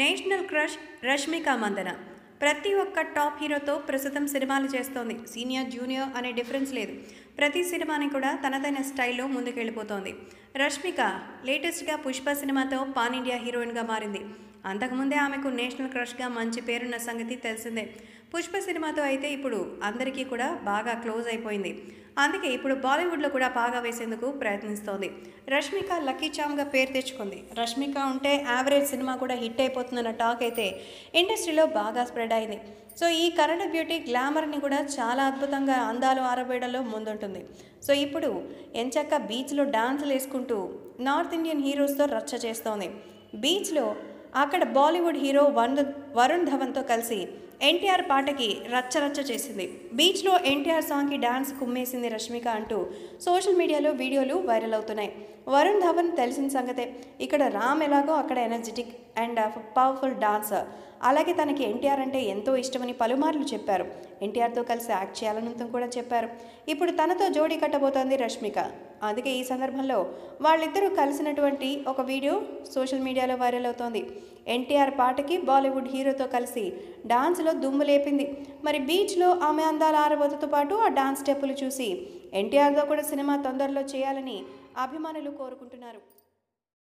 National crush Rashmika Mandanna ప్రతి ఒక్క top హీరోతో ప్రస్తుతం సినిమాలు చేస్తోంది. సీనియర్ జూనియర్ అనే డిఫరెన్స్ లేదు, ప్రతి సినిమాని కూడా తనదైన స్టైల్లో ముందుకెళ్ళిపోతోంది. రష్మిక లేటెస్ట్గా పుష్ప సినిమాతో పాన్ ఇండియా హీరోయిన్గా మారింది. అంతకుముందే ఆమెకు నేషనల్ క్రష్గా మంచి పేరున్న సంగతి తెలిసిందే. పుష్ప సినిమాతో అయితే ఇప్పుడు అందరికీ కూడా బాగా క్లోజ్ అయిపోయింది. అందుకే ఇప్పుడు బాలీవుడ్లో కూడా బాగా వేసేందుకు ప్రయత్నిస్తోంది. రష్మిక లక్కీ చామ్గా పేరు తెచ్చుకుంది. రష్మిక ఉంటే యావరేజ్ సినిమా కూడా హిట్ అయిపోతుందన్న టాక్ అయితే ఇండస్ట్రీలో బాగా స్ప్రెడ్ అయింది. సో ఈ కన్నడ బ్యూటీ గ్లామర్ని కూడా చాలా అద్భుతంగా అందాలు ఆరబేయడంలో ముందుంటుంది. సో ఇప్పుడు ఎంచక్క బీచ్లో డాన్సులు వేసుకుంటూ నార్త్ ఇండియన్ హీరోస్తో రచ్చ చేస్తోంది. బీచ్లో అక్కడ బాలీవుడ్ హీరో వరుణ్ ధవన్తో కలిసి ఎన్టీఆర్ పాటకి రచ్చరచ్చ చేసింది. బీచ్లో ఎన్టీఆర్ సాంగ్కి డాన్స్ కుమ్మేసింది రష్మిక అంటూ సోషల్ మీడియాలో వీడియోలు వైరల్ అవుతున్నాయి. వరుణ్ ధవన్ తెలిసిన సంగతే, ఇక్కడ రామ్ ఎలాగో అక్కడ ఎనర్జెటిక్ అండ్ పవర్ఫుల్ డాన్సర్. అలాగే తనకి ఎన్టీఆర్ అంటే ఎంతో ఇష్టమని పలుమార్లు చెప్పారు. ఎన్టీఆర్తో కలిసి యాక్ట్ చేయాలని కూడా చెప్పారు. ఇప్పుడు తనతో జోడీ కట్టబోతోంది రష్మిక. అందుకే ఈ సందర్భంలో వాళ్ళిద్దరూ కలిసినటువంటి ఒక వీడియో సోషల్ మీడియాలో వైరల్ అవుతోంది. ఎన్టీఆర్ పాటకి బాలీవుడ్ హీరోతో కలిసి డాన్స్లో దుమ్ము లేపింది. మరి బీచ్లో ఆమె అందాల ఆరబోతతో పాటు ఆ డాన్స్ స్టెప్పులు చూసి ఎన్టీఆర్తో కూడా సినిమా తొందరలో చేయాలని అభిమానులు కోరుకుంటున్నారు.